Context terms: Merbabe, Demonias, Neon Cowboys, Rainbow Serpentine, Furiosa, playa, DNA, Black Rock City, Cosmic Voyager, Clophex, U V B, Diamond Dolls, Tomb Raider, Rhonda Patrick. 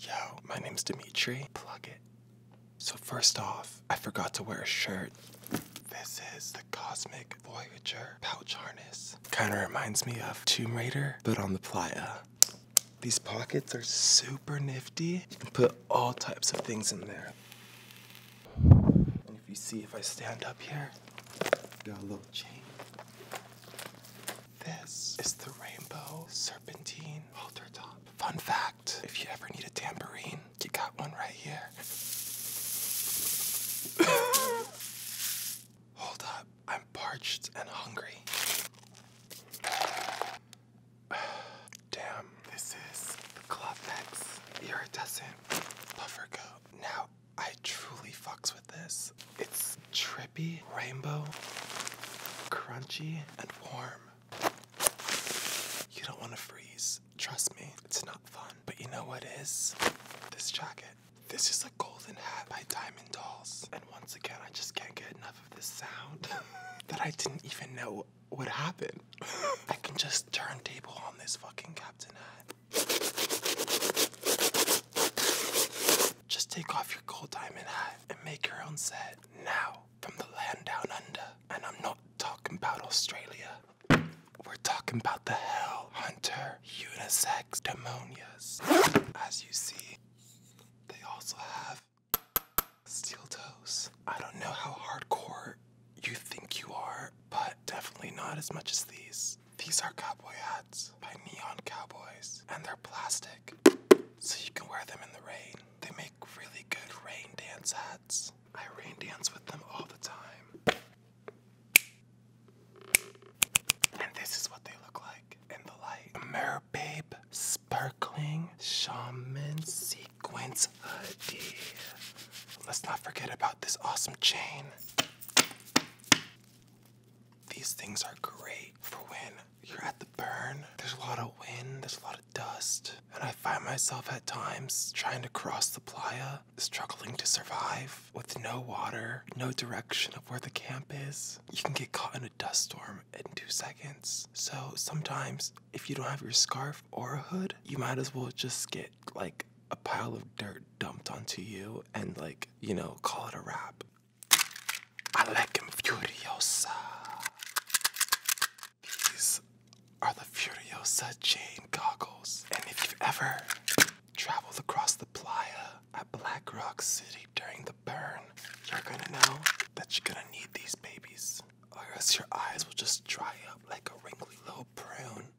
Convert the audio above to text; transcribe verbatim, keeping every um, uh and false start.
Yo, my name's Dimitri. Plug it. So first off, I forgot to wear a shirt. This is the Cosmic Voyager pouch harness. Kinda reminds me of Tomb Raider, but on the playa. These pockets are super nifty. You can put all types of things in there. And if you see, if I stand up here, got a little chain. This is the Rainbow Serpentine halter top. Fun fact, if you ever need a tambourine, you got one right here. Hold up, I'm parched and hungry. Damn, this is the Clophex iridescent puffer coat. Now, I truly fucks with this. It's trippy, rainbow, crunchy, and warm. You don't want to freeze. Trust me, it's not fun. But you know what is? This jacket. This is a golden hat by Diamond Dolls. And once again, I just can't get enough of this sound that I didn't even know would happen. I can just turntable on this fucking captain hat. Just take off your gold diamond hat and make your own set. Now, from the land down under. And I'm not talking about Australia. We're talking about the hell hunter unisex demonias. As you see, they also have steel toes. I don't know how hardcore you think you are, but definitely not as much as these. These are cowboy hats by Neon Cowboys, and they're plastic, so you can wear them in the rain. They make really good rain dance hats. I rain dance with them all the time. This is what they look like in the light. Merbabe Sparkling Shaman Sequence Hoodie. Let's not forget about this awesome chain. These things are great for when you're at the burn. There's a lot of wind, there's a lot of dust. And I find myself at times trying to cross the playa, struggling to survive with no water, no direction of where the camp is. You can get caught in a dust storm in two seconds. So sometimes if you don't have your scarf or a hood, you might as well just get like a pile of dirt dumped onto you and like, you know, call it a wrap. I like him furiosa. These are the Furiosa chain goggles. And if you've ever traveled across the playa at Black Rock City during the burn, you're gonna know that you're gonna need these babies. Or else your eyes will just dry up like a wrinkly little prune.